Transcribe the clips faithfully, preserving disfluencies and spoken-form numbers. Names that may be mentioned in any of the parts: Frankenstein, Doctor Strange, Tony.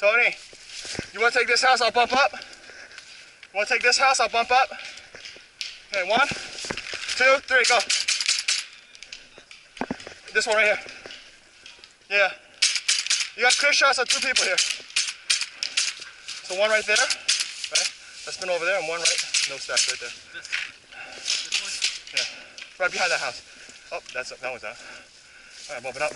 Tony, you want to take this house? I'll bump up. You want to take this house? I'll bump up. Okay, one, two, three, go. This one right here. Yeah. You got clear shots of two people here. So one right there. Right? Let's spin over there and one right. No stack right there. This one? Yeah. Right behind that house. Oh, that's up. That one's down. All right, bump it up.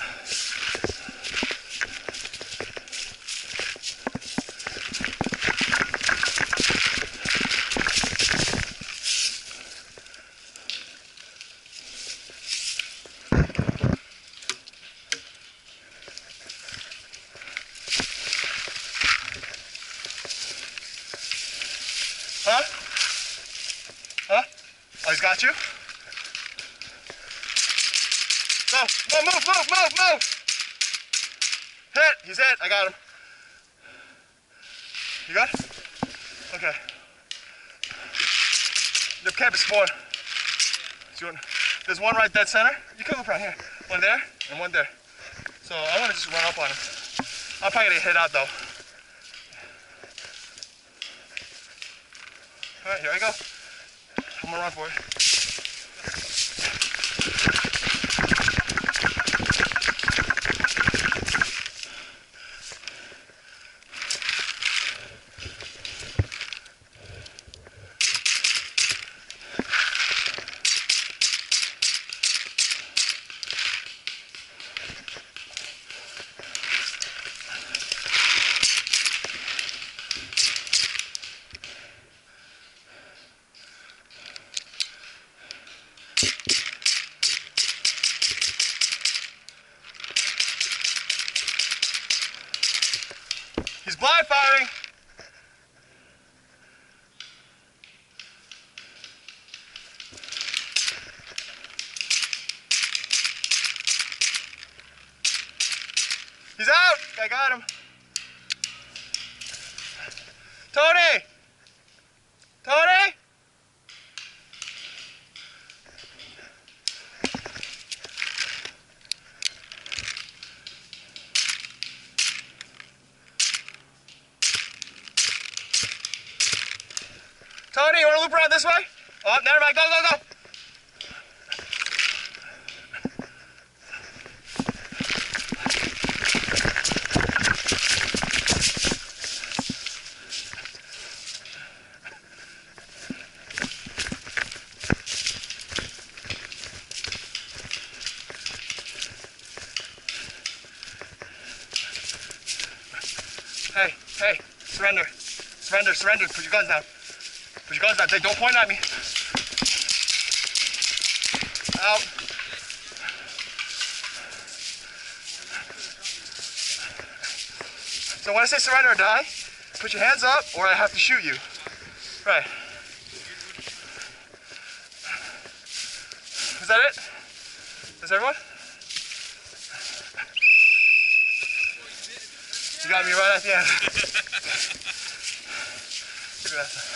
Huh? Huh? Oh, he's got you? No, no, move, move, move, move! Hit! He's hit, I got him. You got it? Okay. The camp is spawned. There's one right dead center. You can loop around here. One there, and one there. So I want to just run up on him. I'm probably going to hit out though. All right, here I go. I'm gonna run for it. He's blind firing. He's out. I got him. Tony. Tony. Tony, you want to loop around this way? Oh, never mind. Go, go, go. Hey, hey, surrender. Surrender, surrender. Put your guns down. Put your guns out there, don't point at me. Out. So when I say surrender or die, put your hands up or I have to shoot you. Right. Is that it? Is everyone? You got me right at the end. Look at that.